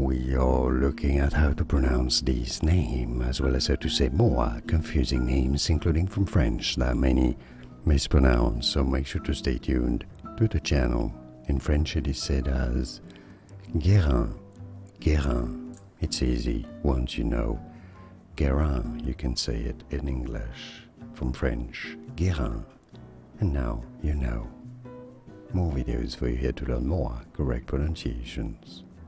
We are looking at how to pronounce this name, as well as how to say more confusing names, including from French, that many mispronounce, so make sure to stay tuned to the channel. In French it is said as Guérin, Guérin. It's easy, once you know. Guérin, you can say it in English, from French, Guérin. And now you know. More videos for you here to learn more correct pronunciations.